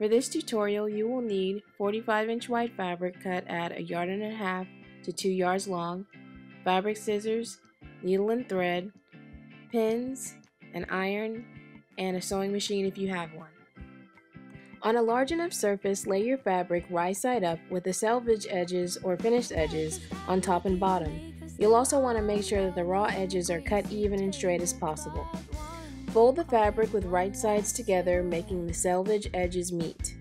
For this tutorial, you will need 45-inch wide fabric cut at 1.5 yards to 2 yards long, fabric scissors, needle and thread, pins, an iron, and a sewing machine if you have one. On a large enough surface, lay your fabric right side up with the selvage edges or finished edges on top and bottom. You'll also want to make sure that the raw edges are cut even and straight as possible. Fold the fabric with right sides together, making the selvage edges meet.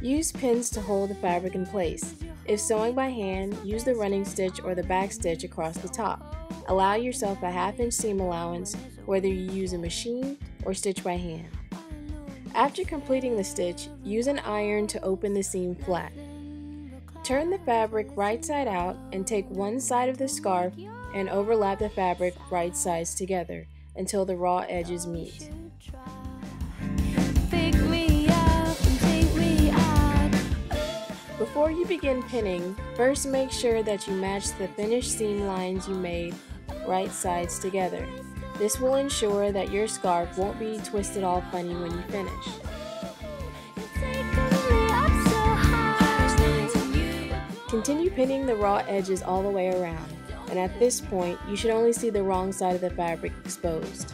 Use pins to hold the fabric in place. If sewing by hand, use the running stitch or the back stitch across the top. Allow yourself a 1/2-inch seam allowance, whether you use a machine or stitch by hand. After completing the stitch, use an iron to open the seam flat. Turn the fabric right side out and take one side of the scarf and overlap the fabric right sides together until the raw edges meet. Before you begin pinning, first make sure that you match the finished seam lines you made right sides together. This will ensure that your scarf won't be twisted all funny when you finish. Continue pinning the raw edges all the way around, and at this point, you should only see the wrong side of the fabric exposed.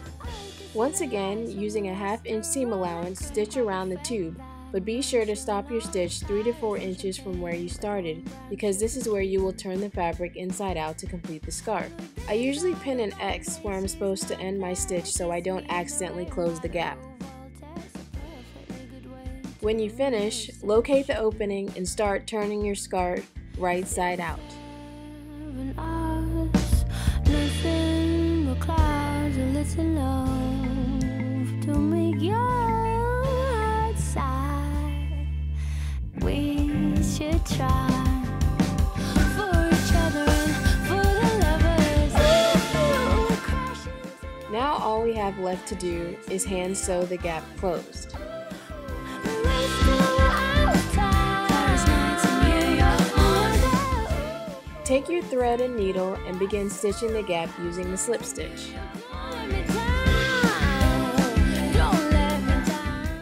Once again, using a 1/2-inch seam allowance, stitch around the tube, but be sure to stop your stitch 3 to 4 inches from where you started, because this is where you will turn the fabric inside out to complete the scarf. I usually pin an X where I'm supposed to end my stitch so I don't accidentally close the gap. When you finish, locate the opening and start turning your scarf right side out. Now all we have left to do is hand sew the gap closed. Take your thread and needle and begin stitching the gap using the slip stitch.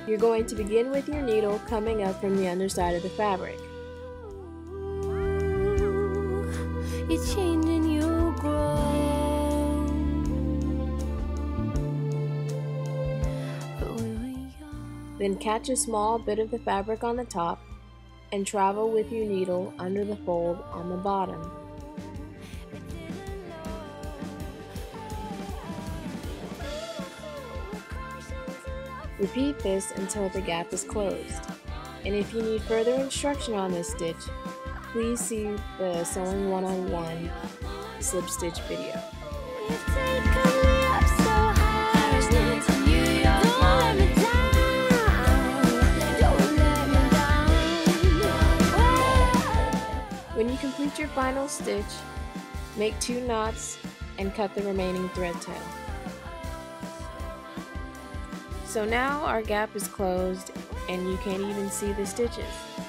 You're going to begin with your needle coming up from the underside of the fabric. Then catch a small bit of the fabric on the top and travel with your needle under the fold on the bottom. Repeat this until the gap is closed. And if you need further instruction on this stitch, please see the Sewing 101 slip stitch video. When you complete your final stitch, make 2 knots and cut the remaining thread tail. So now our gap is closed and you can't even see the stitches.